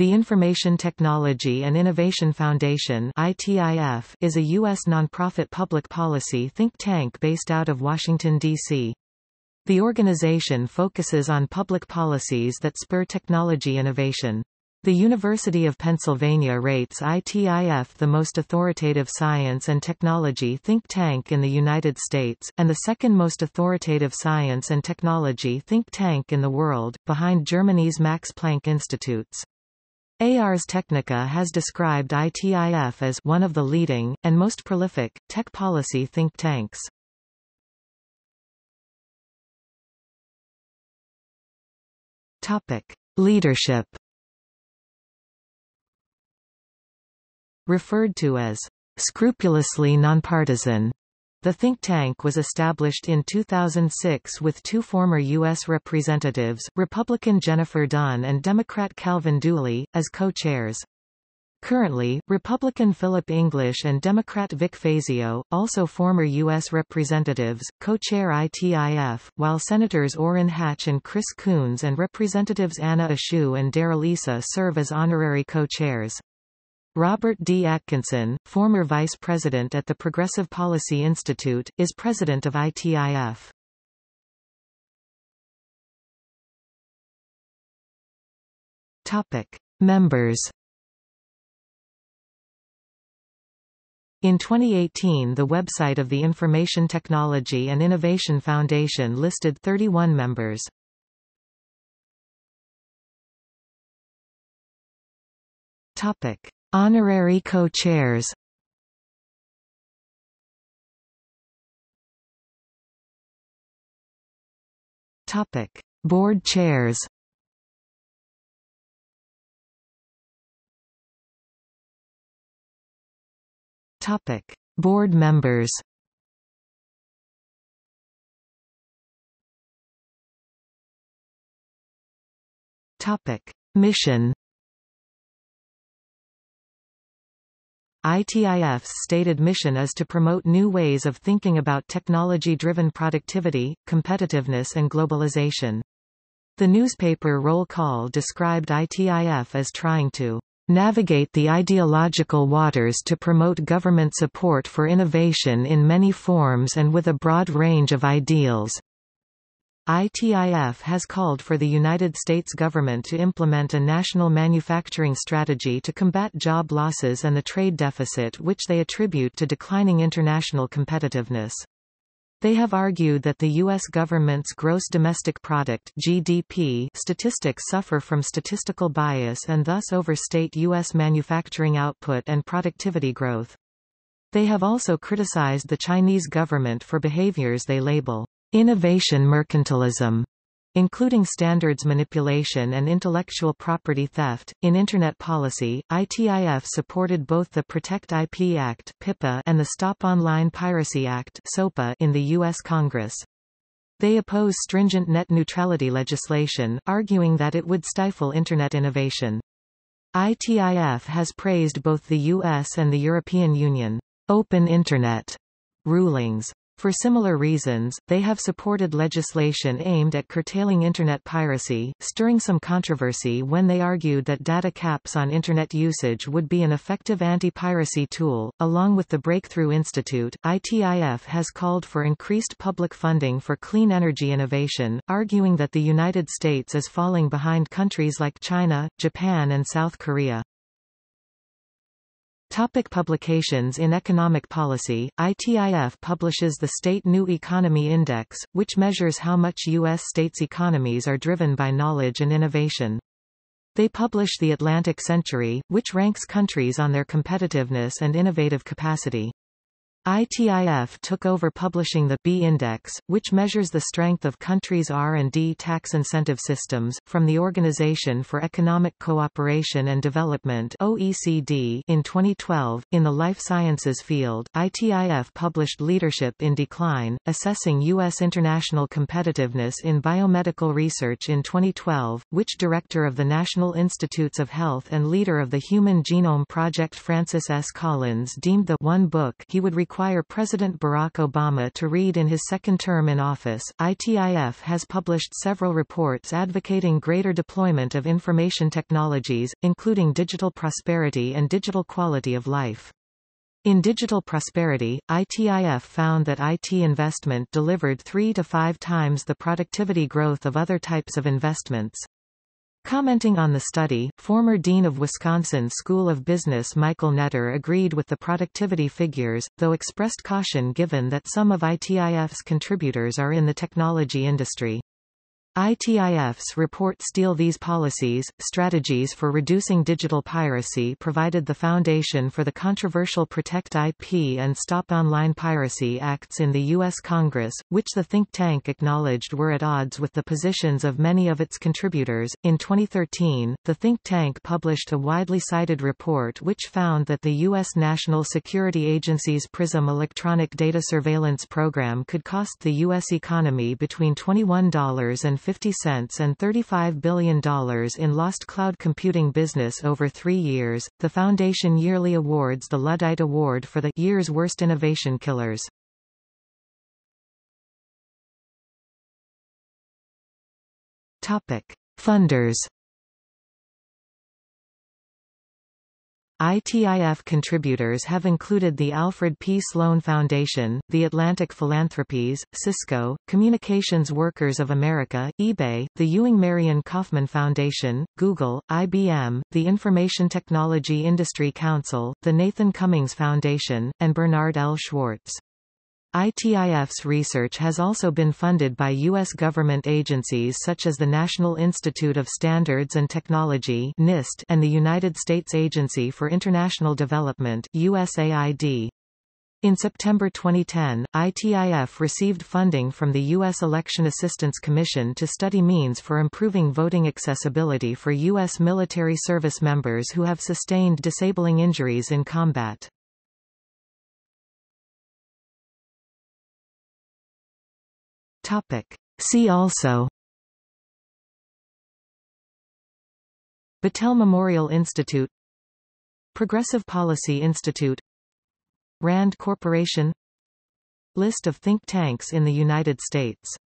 The Information Technology and Innovation Foundation (ITIF) is a U.S. nonprofit public policy think tank based out of Washington, D.C. The organization focuses on public policies that spur technology innovation. The University of Pennsylvania rates ITIF the most authoritative science and technology think tank in the United States, and the second most authoritative science and technology think tank in the world, behind Germany's Max Planck Institutes. Ars Technica has described ITIF as one of the leading, and most prolific, tech policy think tanks. Leadership. Referred to as scrupulously nonpartisan, the think tank was established in 2006 with two former U.S. representatives, Republican Jennifer Dunn and Democrat Calvin Dooley, as co-chairs. Currently, Republican Philip English and Democrat Vic Fazio, also former U.S. representatives, co-chair ITIF, while Senators Orrin Hatch and Chris Coons and Representatives Anna Eshoo and Daryl Issa serve as honorary co-chairs. Robert D. Atkinson, former vice president at the Progressive Policy Institute, is president of ITIF. Members. In 2018, the website of the Information Technology and Innovation Foundation listed 31 members. Topic: Honorary co-chairs. Topic: Board chairs. Topic: Board members. Topic: Mission. ITIF's stated mission is to promote new ways of thinking about technology-driven productivity, competitiveness and globalization. The newspaper Roll Call described ITIF as trying to navigate the ideological waters to promote government support for innovation in many forms and with a broad range of ideals. ITIF has called for the United States government to implement a national manufacturing strategy to combat job losses and the trade deficit, which they attribute to declining international competitiveness. They have argued that the U.S. government's gross domestic product (GDP) statistics suffer from statistical bias and thus overstate U.S. manufacturing output and productivity growth. They have also criticized the Chinese government for behaviors they label innovation mercantilism, including standards manipulation and intellectual property theft. In Internet policy, ITIF supported both the Protect IP Act (PIPA) and the Stop Online Piracy Act (SOPA) in the U.S. Congress. They oppose stringent net neutrality legislation, arguing that it would stifle Internet innovation. ITIF has praised both the U.S. and the European Union open Internet rulings. For similar reasons, they have supported legislation aimed at curtailing Internet piracy, stirring some controversy when they argued that data caps on Internet usage would be an effective anti-piracy tool. Along with the Breakthrough Institute, ITIF has called for increased public funding for clean energy innovation, arguing that the United States is falling behind countries like China, Japan, and South Korea. Topic: publications. In economic policy, ITIF publishes the State New Economy Index, which measures how much U.S. states' economies are driven by knowledge and innovation. They publish The Atlantic Century, which ranks countries on their competitiveness and innovative capacity. ITIF took over publishing the B Index, which measures the strength of countries' R&D tax incentive systems, from the Organization for Economic Cooperation and Development (OECD) in 2012. In the life sciences field, ITIF published Leadership in Decline, assessing U.S. international competitiveness in biomedical research in 2012, which director of the National Institutes of Health and leader of the Human Genome Project Francis S. Collins deemed the one book he would recommend require President Barack Obama to read in his second term in office. ITIF has published several reports advocating greater deployment of information technologies, including digital prosperity and digital quality of life. In digital prosperity, ITIF found that IT investment delivered 3 to 5 times the productivity growth of other types of investments. Commenting on the study, former Dean of Wisconsin School of Business Michael Netter agreed with the productivity figures, though expressed caution given that some of ITIF's contributors are in the technology industry. ITIF's report Steal These Policies, Strategies for Reducing Digital Piracy provided the foundation for the controversial Protect IP and Stop Online Piracy Acts in the U.S. Congress, which the think tank acknowledged were at odds with the positions of many of its contributors. In 2013, the think tank published a widely cited report which found that the U.S. National Security Agency's PRISM electronic data surveillance program could cost the U.S. economy between $21.50 and $35 billion in lost cloud computing business over 3 years. The foundation yearly awards the Luddite Award for the year's worst innovation killers. Topic: Funders. ITIF contributors have included the Alfred P. Sloan Foundation, the Atlantic Philanthropies, Cisco, Communications Workers of America, eBay, the Ewing Marion Kaufman Foundation, Google, IBM, the Information Technology Industry Council, the Nathan Cummings Foundation, and Bernard L. Schwartz. ITIF's research has also been funded by U.S. government agencies such as the National Institute of Standards and Technology (NIST) and the United States Agency for International Development (USAID). In September 2010, ITIF received funding from the U.S. Election Assistance Commission to study means for improving voting accessibility for U.S. military service members who have sustained disabling injuries in combat. See also: Battelle Memorial Institute, Progressive Policy Institute, Rand Corporation, List of think tanks in the United States.